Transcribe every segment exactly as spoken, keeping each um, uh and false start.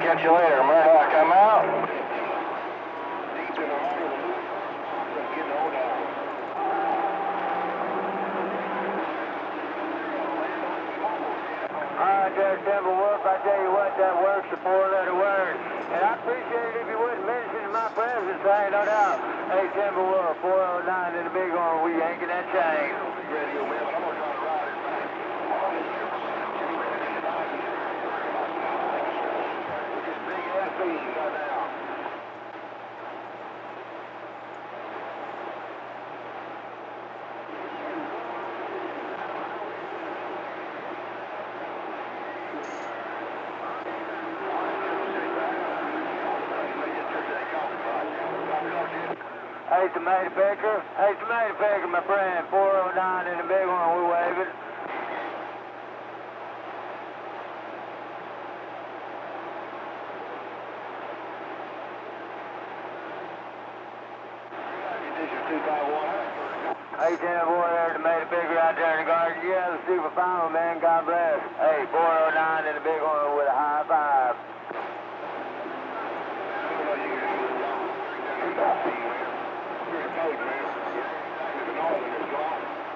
catch you later. Murdoch, I'm out. All right, there's Devil Wolf. I tell you what, that works, a four-letter word. And I appreciate it if you wouldn't mention in my presence, I ain't no doubt. Hey, Devil Wolf, four oh nine in the big arm. We yanking that chain. Hey, Tomato Picker. Hey, Tomato Picker, my friend. four oh nine in the big one. We're waving. Hey, ten boy there, Tomato Picker out there in the garden. Yeah, the super final, man. God bless. Hey, four oh nine in the big one with a high five.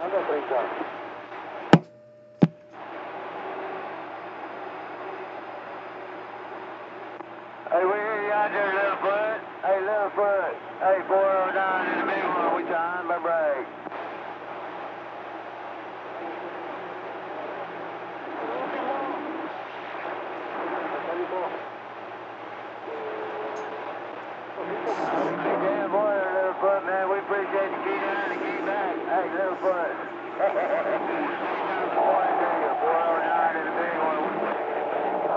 I don't think so. Hey, we hear you out there, Littlefoot. Hey, Littlefoot. Hey, four oh nine in the big one. We time by break. Hey, damn boy there, Littlefoot, man. We appreciate you key down and key back. Hey, Littlefoot. four oh nine in the big one.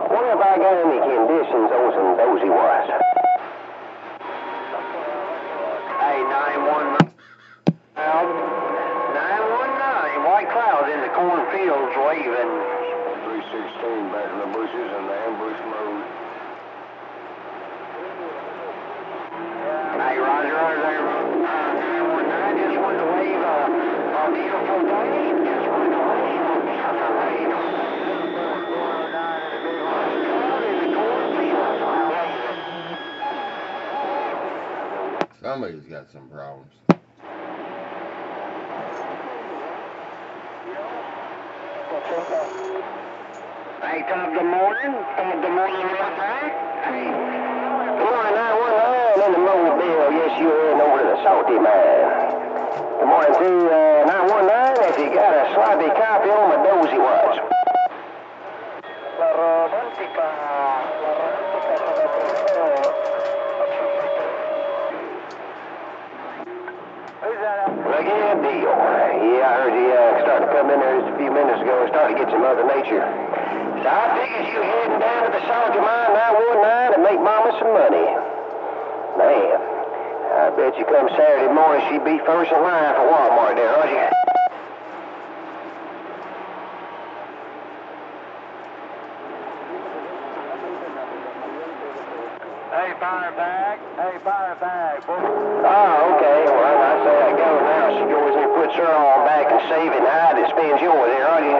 What have I got in the conditions those and those he was? Hey, nine one nine. nine one nine, White Cloud in the cornfields waving. three sixteen back in the bushes in the ambush mode. Hey, Roger, over there. Uh, nine one nine, just wanted to wave a, a beautiful day. Just wanted to wave a beautiful day. Somebody's got some problems. Hey, top of the morning. Top of the morning right back. Come on, nine one nine in the mobile. Yes, you are in over to the salty man. Good morning to uh, nine one nine. If you got a sloppy copy on my dozy watch. La Romantica. Again, deal. Yeah, I heard you uh, start to come in there just a few minutes ago and start to get some Mother Nature. So I figured you heading down to the Soldier Mine nine one nine and make Mama some money. Man, I bet you come Saturday morning she'd be first in line for Walmart there, Roger. Hey, fire bag. Hey, fire bag. Oh, okay. Well, I say I go now. She goes and puts her all back and save it and hide it. Spends you over there, aren't you?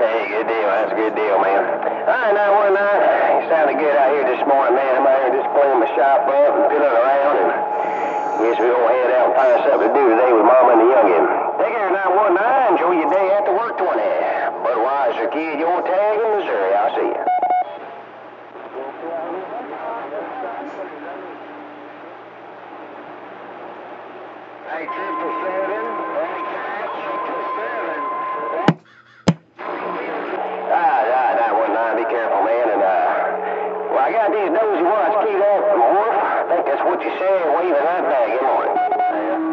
Hey, good deal. That's a good deal, man. All right, nine one nine. You sounded good out here this morning, man. I'm out here just cleaning my shop up and fiddling around and... Guess we're going to head out and find something to do today with Mama and the youngin. Take care, nine one nine. Enjoy your day after work twenty. Budweiser Kid, your tag in Missouri. I'll see you. Hey, triple seven. Hey, triple seven. Ah, ah, nine one nine. Be careful, man. And, uh, well, I got these dozy ones keyed up. That's what you said, waving that bag, come on.